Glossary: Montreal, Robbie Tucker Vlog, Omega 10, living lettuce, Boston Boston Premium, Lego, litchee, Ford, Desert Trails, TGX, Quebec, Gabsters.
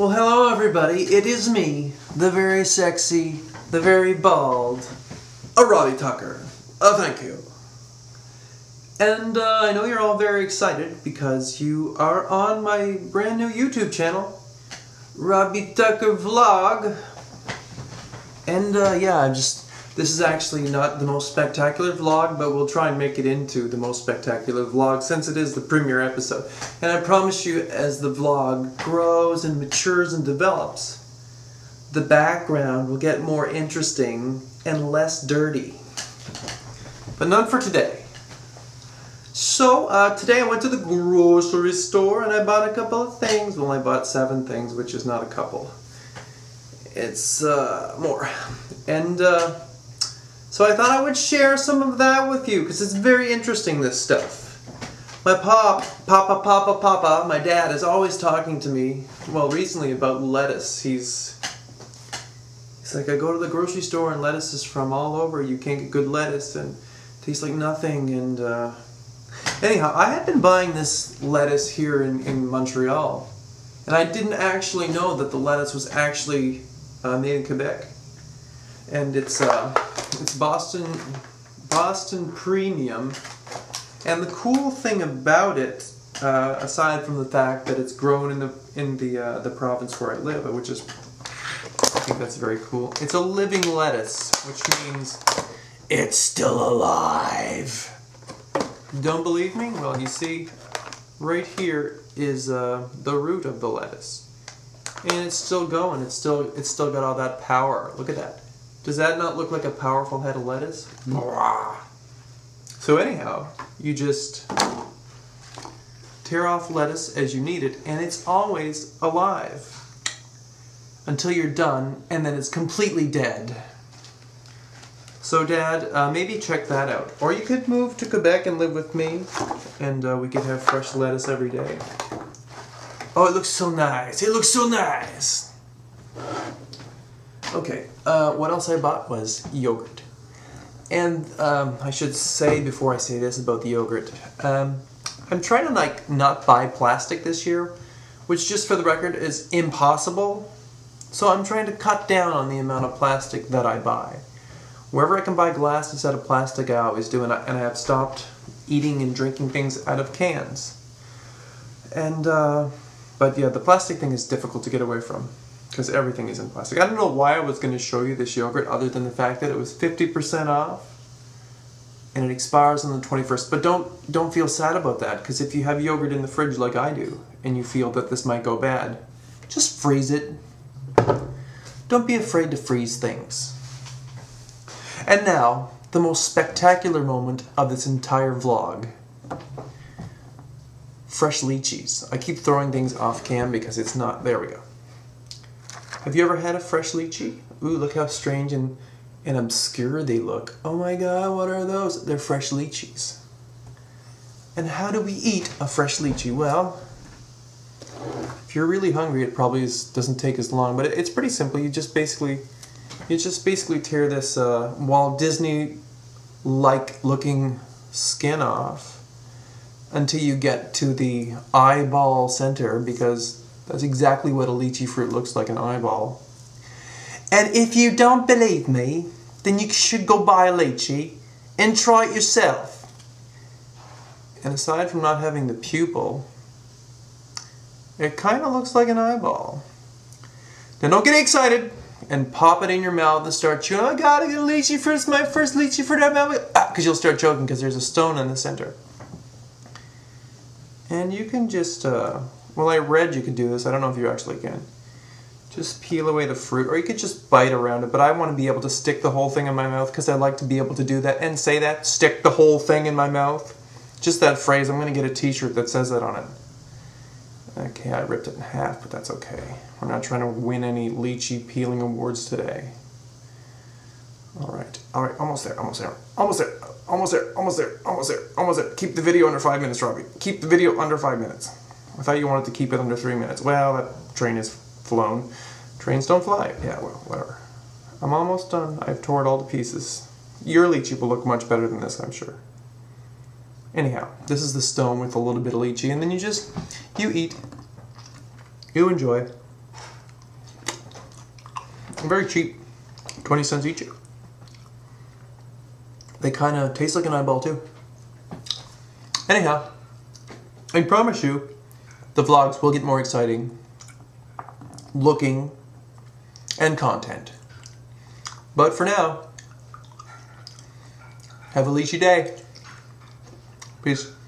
Well, hello everybody, it is me, the very sexy, the very bald, Robbie Tucker. Thank you. And I know you're all very excited because you are on my brand new YouTube channel, Robbie Tucker Vlog. And yeah, this is actually not the most spectacular vlog, but we'll try and make it into the most spectacular vlog since it is the premiere episode. And I promise you, as the vlog grows and matures and develops, the background will get more interesting and less dirty. But none for today. So, today I went to the grocery store and I bought a couple of things. Well, I bought 7 things, which is not a couple. It's more. And so I thought I would share some of that with you because it's very interesting, this stuff. My my dad is always talking to me, well, recently about lettuce. He's like, I go to the grocery store and lettuce is from all over. You can't get good lettuce and it tastes like nothing. And anyhow, I had been buying this lettuce here in Montreal. And I didn't actually know that the lettuce was actually made in Quebec. And it's Boston Premium. And the cool thing about it, aside from the fact that it's grown in the province where I live, which is, I think that's very cool. It's a living lettuce, which means it's still alive. Don't believe me? Well, you see, right here is the root of the lettuce. And it's still going. It's still got all that power. Look at that. Does that not look like a powerful head of lettuce? Mm. So anyhow, you just tear off lettuce as you need it, and it's always alive until you're done, and then it's completely dead. So Dad, maybe check that out. Or you could move to Quebec and live with me, and we could have fresh lettuce every day. Oh, it looks so nice. It looks so nice. Okay, what else I bought was yogurt. And I should say before I say this about the yogurt, I'm trying to like not buy plastic this year, which just for the record is impossible. So I'm trying to cut down on the amount of plastic that I buy. Wherever I can buy glass instead of plastic, I always do, and I have stopped eating and drinking things out of cans. And, but yeah, the plastic thing is difficult to get away from, because everything is in plastic. I don't know why I was going to show you this yogurt, other than the fact that it was 50% off, and it expires on the 21st. But don't feel sad about that, because if you have yogurt in the fridge like I do, and you feel that this might go bad, just freeze it. Don't be afraid to freeze things. And now, the most spectacular moment of this entire vlog. Fresh lychees. I keep throwing things off cam because it's not... There we go. Have you ever had a fresh lychee? Ooh, look how strange and obscure they look. Oh my god, what are those? They're fresh lychees. And how do we eat a fresh lychee? Well, if you're really hungry, it probably doesn't take as long, but it's pretty simple. You just basically... tear this Walt Disney-like looking skin off until you get to the eyeball center, because that's exactly what a lychee fruit looks like, an eyeball. And if you don't believe me, then you should go buy a lychee and try it yourself. And aside from not having the pupil, it kind of looks like an eyeball. Now don't get excited and pop it in your mouth and start chewing. Oh, I gotta get a lychee fruit. It's my first lychee fruit. Because you'll start choking because there's a stone in the center. And you can just, well, I read you could do this. I don't know if you actually can. Just peel away the fruit, or you could just bite around it. But I want to be able to stick the whole thing in my mouth because I like to be able to do that and say that. Stick the whole thing in my mouth. Just that phrase. I'm going to get a t-shirt that says that on it. Okay, I ripped it in half, but that's okay. We're not trying to win any lychee peeling awards today. Alright, almost there. Keep the video under 5 minutes, Robbie. Keep the video under 5 minutes. I thought you wanted to keep it under 3 minutes. Well, that train has flown. Trains don't fly. Yeah, well, whatever. I'm almost done. I've torn it all to pieces. Your lychee will look much better than this, I'm sure. Anyhow, this is the stone with a little bit of lychee, and then you eat, you enjoy, Very cheap. 20 cents each. They kind of taste like an eyeball too. Anyhow, I promise you, the vlogs will get more exciting looking and content. But for now, have a leashy day. Peace.